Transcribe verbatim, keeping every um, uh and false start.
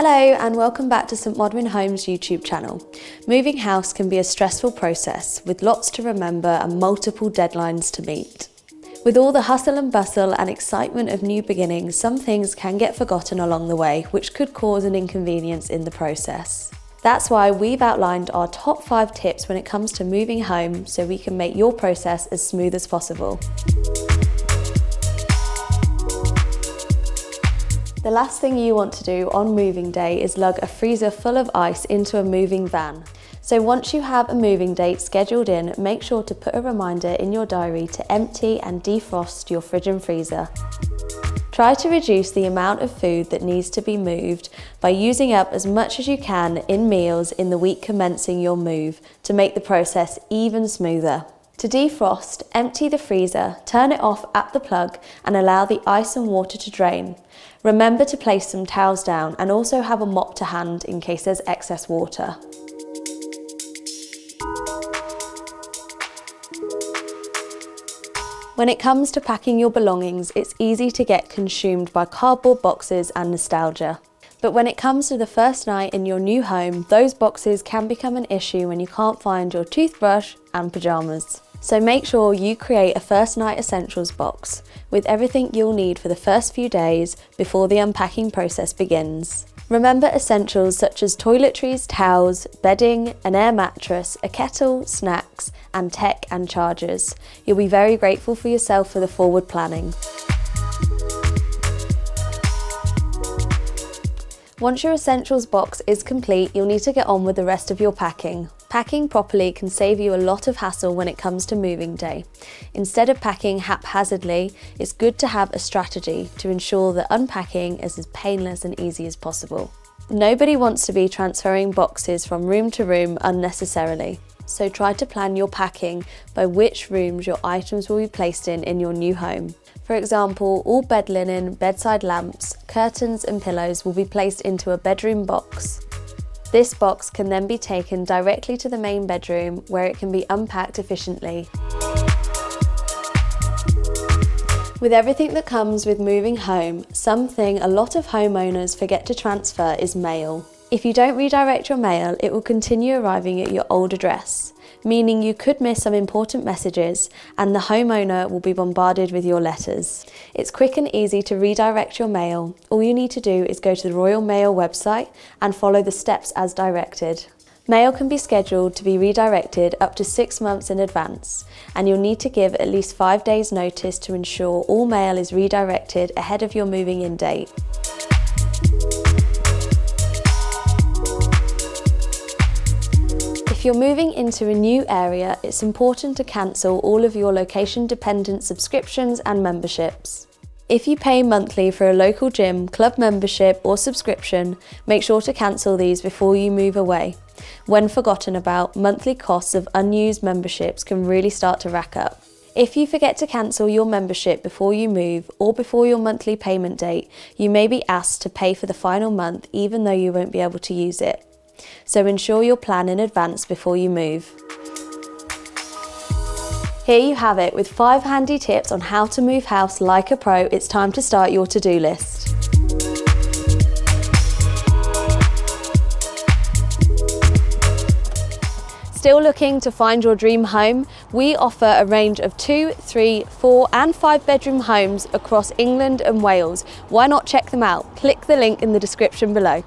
Hello and welcome back to Saint Modwen Homes YouTube channel. Moving house can be a stressful process with lots to remember and multiple deadlines to meet. With all the hustle and bustle and excitement of new beginnings, some things can get forgotten along the way, which could cause an inconvenience in the process. That's why we've outlined our top five tips when it comes to moving home so we can make your process as smooth as possible. The last thing you want to do on moving day is lug a freezer full of ice into a moving van. So once you have a moving date scheduled in, make sure to put a reminder in your diary to empty and defrost your fridge and freezer. Try to reduce the amount of food that needs to be moved by using up as much as you can in meals in the week commencing your move to make the process even smoother. To defrost, empty the freezer, turn it off at the plug and allow the ice and water to drain. Remember to place some towels down and also have a mop to hand in case there's excess water. When it comes to packing your belongings, it's easy to get consumed by cardboard boxes and nostalgia. But when it comes to the first night in your new home, those boxes can become an issue when you can't find your toothbrush and pyjamas. So make sure you create a first night essentials box with everything you'll need for the first few days before the unpacking process begins. Remember essentials such as toiletries, towels, bedding, an air mattress, a kettle, snacks, and tech and chargers. You'll be very grateful for yourself for the forward planning. Once your essentials box is complete, you'll need to get on with the rest of your packing. Packing properly can save you a lot of hassle when it comes to moving day. Instead of packing haphazardly, it's good to have a strategy to ensure that unpacking is as painless and easy as possible. Nobody wants to be transferring boxes from room to room unnecessarily, so try to plan your packing by which rooms your items will be placed in in your new home. For example, all bed linen, bedside lamps, curtains and pillows will be placed into a bedroom box. This box can then be taken directly to the main bedroom where it can be unpacked efficiently. With everything that comes with moving home, something a lot of homeowners forget to transfer is mail. If you don't redirect your mail, it will continue arriving at your old address, meaning you could miss some important messages and the homeowner will be bombarded with your letters. It's quick and easy to redirect your mail. All you need to do is go to the Royal Mail website and follow the steps as directed. Mail can be scheduled to be redirected up to six months in advance, and you'll need to give at least five days notice to ensure all mail is redirected ahead of your moving in date. If you're moving into a new area, it's important to cancel all of your location-dependent subscriptions and memberships. If you pay monthly for a local gym, club membership or subscription, make sure to cancel these before you move away. When forgotten about, monthly costs of unused memberships can really start to rack up. If you forget to cancel your membership before you move or before your monthly payment date, you may be asked to pay for the final month even though you won't be able to use it. So ensure your plan in advance before you move. Here you have it with five handy tips on how to move house like a pro. It's time to start your to-do list. Still looking to find your dream home? We offer a range of two, three, four and five bedroom homes across England and Wales. Why not check them out? Click the link in the description below.